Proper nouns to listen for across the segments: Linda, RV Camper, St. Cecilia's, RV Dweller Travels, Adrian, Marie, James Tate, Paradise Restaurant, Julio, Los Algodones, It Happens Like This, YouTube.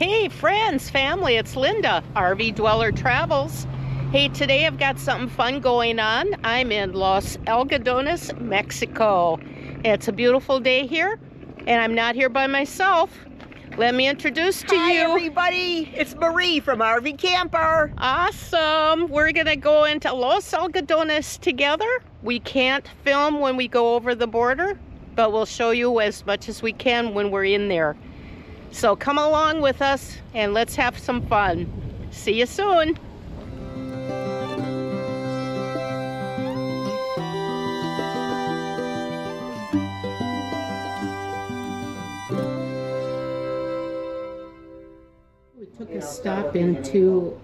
Hey friends, family, it's Linda, RV Dweller Travels. Hey, today I've got something fun going on. I'm in Los Algodones, Mexico. It's a beautiful day here, and I'm not here by myself. Let me introduce to you. Hi everybody, it's Marie from RV Camper. Awesome, we're gonna go into Los Algodones together. We can't film when we go over the border, but we'll show you as much as we can when we're in there. So come along with us and let's have some fun. See you soon. Took a stop into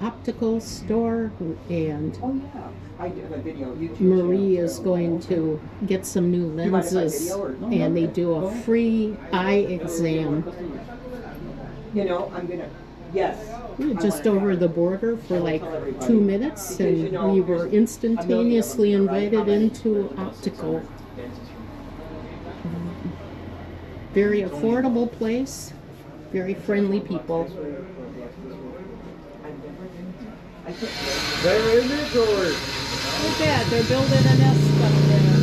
optical store, and Marie is going to get some new lenses, and they do a free eye exam. You know, I'm gonna, yes. We were just over the border for like 2 minutes, and we were instantaneously invited into optical. Very affordable place. Very friendly people. They're in it, or? Look at that, they're building a nest up there.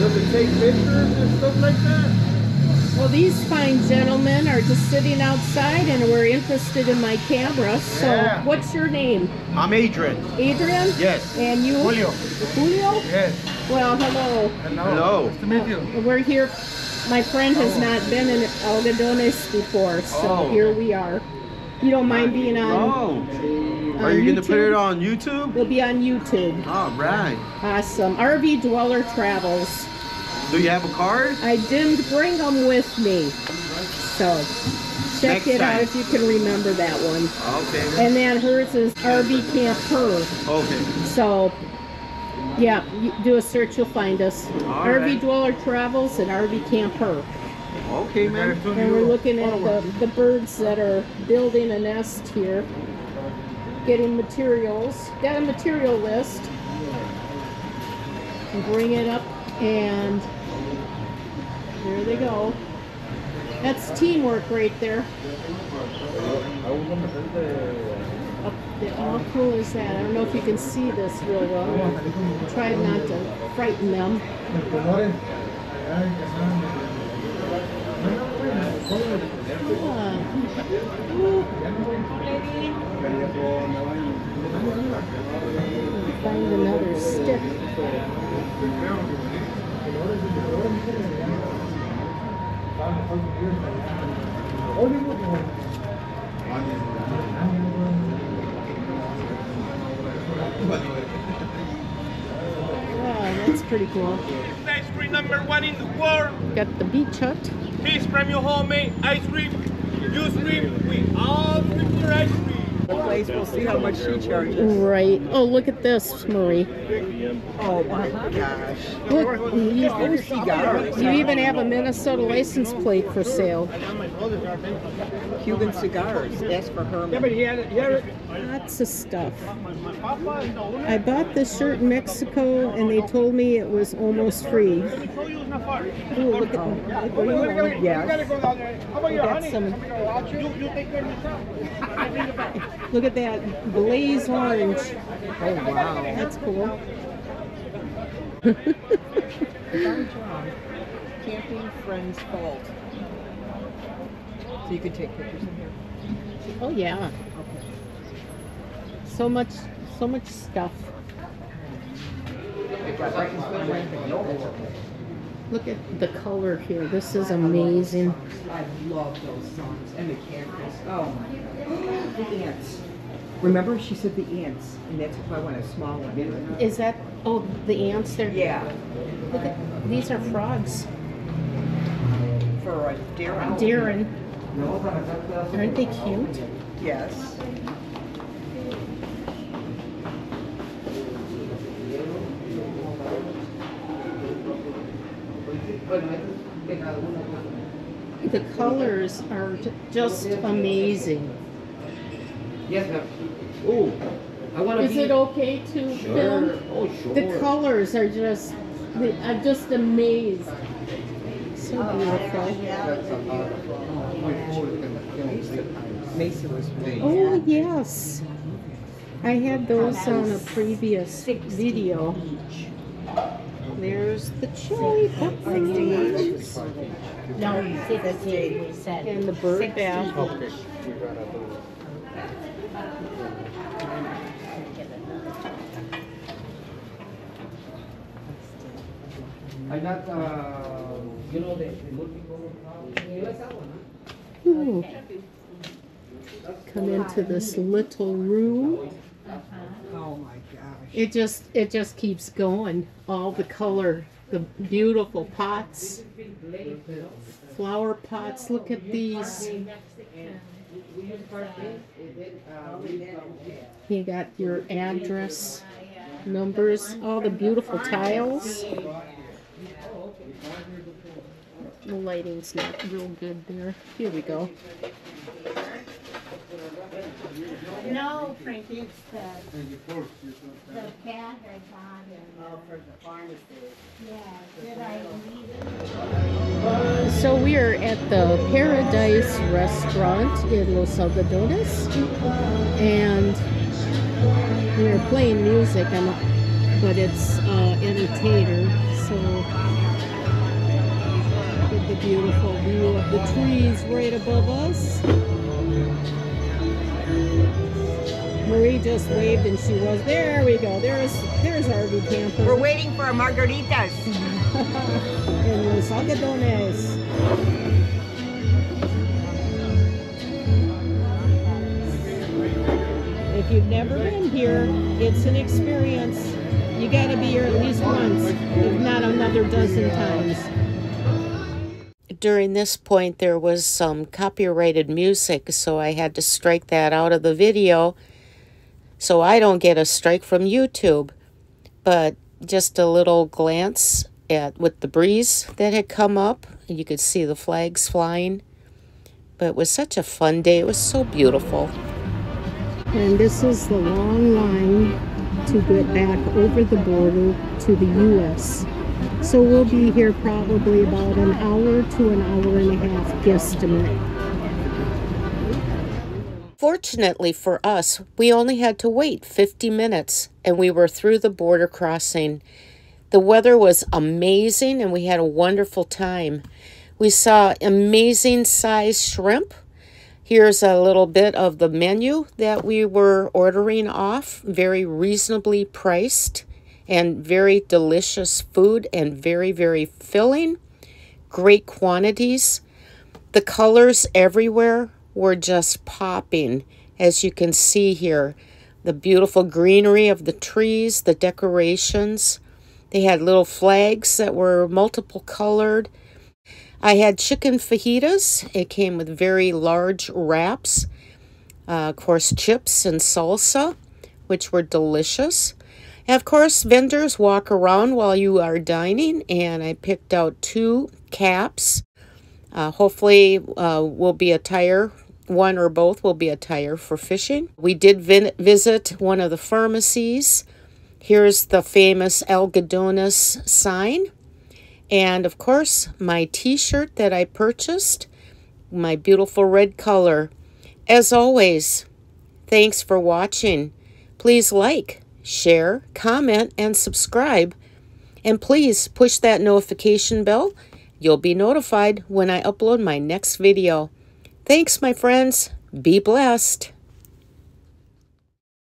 Does it take pictures and stuff like that? Well, these fine gentlemen are just sitting outside and were interested in my camera. So, yeah. What's your name? I'm Adrian. Adrian? Yes. And you? Julio. Julio? Yes. Well, hello. Hello. Nice to meet you. We're here. My friend has not been in Algodones before, so Here we are. You don't mind being on Are you going to put it on YouTube? We'll be on YouTube. All right. Awesome. RV Dweller Travels. Do you have a card? I didn't bring them with me, so check it out if you can remember that one. Okay. And then hers is RV Camper. Okay. So. Yeah, you do a search, you'll find us. RV Dweller Travels and RV Camper. Okay, man. And we're looking at the birds that are building a nest here. Getting materials. Got a material list. And bring it up, and there they go. That's teamwork right there. How cool is that? I don't know if you can see this real well. Try not to frighten them. Find another stick. Wow, that's pretty cool. Ice cream #1 in the world. Got the beach hut. Please from your homemade ice cream. You stream, we all stream your ice cream. Place, we'll see how much she charges. Right. Oh, look at this, Marie. Oh my gosh. Look, you even have a Minnesota license plate for sale. Cuban cigars. That's for her. Lots of stuff. I bought this shirt in Mexico, and they told me it was almost free. Ooh, look at that. Yeah. Look at that blaze orange. Oh wow, that's cool. Camping friends fault. So you could take pictures in here. Oh yeah. Okay. So much stuff. Look at the color here. This is amazing. I love those songs and the cameras. Oh my God. The ants. Remember, she said the ants, and that's if I want a small one. Is that? Oh, the ants there. Yeah. Look at these are frogs. For a Darren. Darren. Aren't they cute? Yes. The colors are just amazing. Yes, ma'am. Oh, I want to. Is it okay to film? Oh, sure. The colors are just—I'm just amazed. Oh, yes. I had those on a previous video. There's the chili peppers. No, 60, we said. And the bird bath. Ooh. Come into this little room. Oh my gosh. It just keeps going. All the color, the beautiful pots, flower pots. Look at these. You got your address, numbers, all the beautiful tiles. The lighting's not real good there. Here we go. No, Frankie, it's the cat I got for the pharmacy. Yeah, so we are at the Paradise Restaurant in Los Algodones, and we're playing music, but it's entertainer, so with the beautiful view of the trees right above us. Marie just waved and she was, there we go, there's RV Camper. We're waiting for our margaritas. In Los Algodones. If you've never been here, it's an experience. You gotta be here at least once, if not another dozen times. During this point there was some copyrighted music, so I had to strike that out of the video, so I don't get a strike from YouTube. But just a little glance at with the breeze that had come up, and you could see the flags flying. But it was such a fun day. It was so beautiful. And this is the long line to get back over the border to the U.S. So we'll be here probably about an hour to an hour and a half guesstimate. Fortunately for us, we only had to wait 50 minutes and we were through the border crossing. The weather was amazing and we had a wonderful time. We saw amazing size shrimp. Here's a little bit of the menu that we were ordering off. Very reasonably priced and very delicious food and very, very filling. Great quantities. The colors everywhere were just popping, as you can see here. The beautiful greenery of the trees, the decorations. They had little flags that were multiple colored. I had chicken fajitas. It came with very large wraps. Of course, chips and salsa, which were delicious. And of course, vendors walk around while you are dining, and I picked out 2 caps. Hopefully will be a tire, one or both will be a tire for fishing. We did visit one of the pharmacies. Here's the famous Algodones sign. And of course, my t-shirt that I purchased, my beautiful red color. As always, thanks for watching. Please like, share, comment, and subscribe. And please push that notification bell. You'll be notified when I upload my next video. Thanks, my friends. Be blessed.